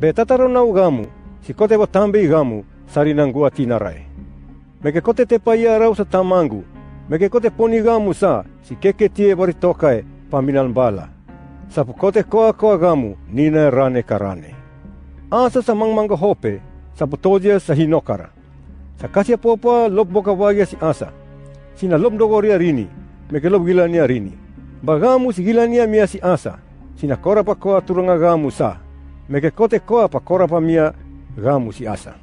Betataro na ugamu, sikote botambe igamu, sarinangua tinarai. Mekekote te paia rausa tamangu, mekekote ponigamu sa, sikeke tie boritokae, paminanbala. Sapukote koa koa gamu, nina rane karane. Asa sa mangmango hope, saputodia sa hinokara. Sakasia popa lop bokavaia si asa. Sina lop dogoria rini, mekelop gilania rini. Bagamu si gilania mia si asa. Sina korapa koa turanga gamu sa. Mekekote koa pa korapa mia gamu si asa.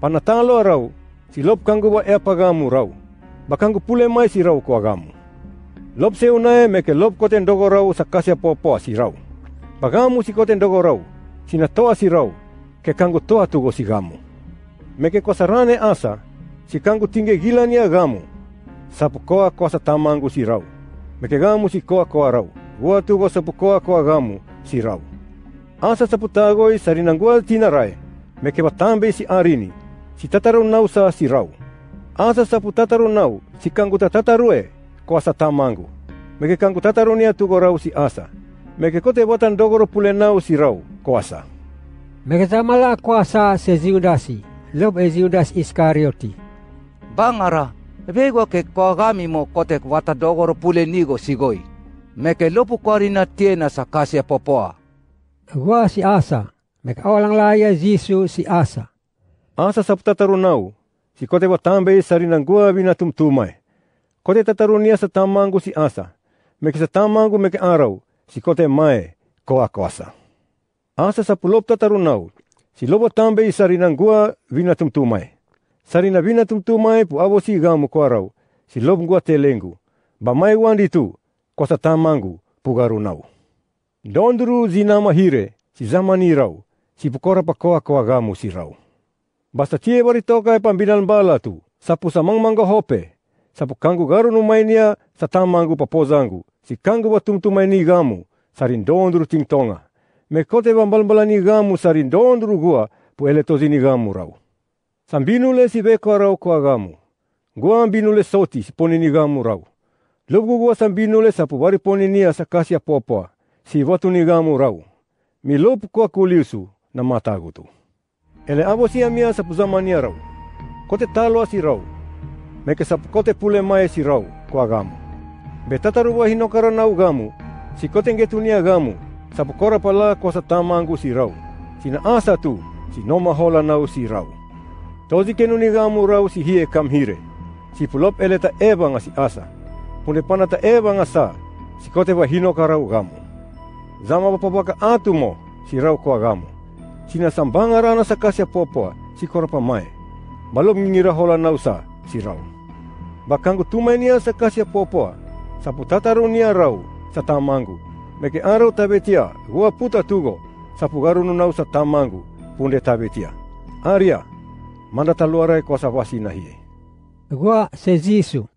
Panatalo rau, si lop kangu wa eapa gamu rau. Bakangu pule mai si rau koa gamu. Lop se unae meke lop kote ndogo rau sakasia popoa si rau. Bagamu si kote ndogo rau. Sina toa si rau. Ke kangu toa tugo si gamu. Meke kosarane asa. Si kangu tinge gilania gamu. Sapukoa kosa tamangu si rau. Meke gamu si koa koa rau. Gua tugo sapukoa koa gamu si rau. Asa saputagoi sarinangua tinarai. Meke batambe si arini. Si tataru nau sa si rau. Asa saputataru nau. Si kangu tatatarue. Koasa tamangu. Meke kangu tatarunia tugo rau si asa. Meke kote botan dogoro pule nau si rau koasa. Meke tamala koasa se ziudasi. Lob e ziudas iskarioti. Bangara. Vego ke koagami mo kote wata dogoro pule nigo sigoi. Meke lopu korina tiena sa kasia popoa. Gua si asa. Meke awalang laya zisu si asa. Asa saputataru nau. Si kote botambe sarinangua vinatum tumai. Kote tatarunia sa tamangu si asa. Meke sa tamangu meke arau. Si kote mae koa koasa. Asa sa pulop tatarunau. Si lobo tambe sarinangua vinatumtumai. Sarina vinatumtumai pu avo si gamu koarau. Si lobngua telengu. Ba mai wandi tu. Kosa tamangu pugarunau. Dondru zinama hire. Si zamani rau. Si pukora pa koa koa gamu si rau. Basta tie baritokai pambinan bala tu. Sapu sa mangmango hope. Sapu kangu garunumainia sa tamangu papozangu. Si kangu batumtumai ni gamu, sarin dondru tingtonga. Mekote bambalbala ni gamu, sarin dondru gua, pu eletozi ni gamu rau. Sambinule si beko rau koa gamu. Gua ambinule soti si poni ni gamu rau. Lobgu gua sambinule sapu wari poni ni asa kasia popoa, si watu ni gamu rau. Mi lopu koa kuliusu na matagutu. Ele abo si amia sapu zamania rau. Kote taloa si rau. Meke sapu kote pule mae si rau koa gamu. Betataru wa hinokara nau gamu, si kote ngetunia gamu, sapukora pala kosa tamangu si rau. Sina asa tu, si noma hola nau si rau. Tozi kenuni gamu rau si hie kamhire, si pulop eleta ebanga si asa. Pune panata ebanga sa, si kote wa hinokara gamu. Zama wapapaka atumo, si rau kwa gamu. Sina sambanga rana sakasia popoa, si korapa mae. Balop ngingira hola nau sa, si rau. Bakangu tumainia sakasia popoa, saputatarunia rau sa tamangu. Meke arau tabetia gua puta tugo sapugarunu nau sa tamangu punde tabetia. Aria mandata luarai kosa wasina hie. Gua sezisu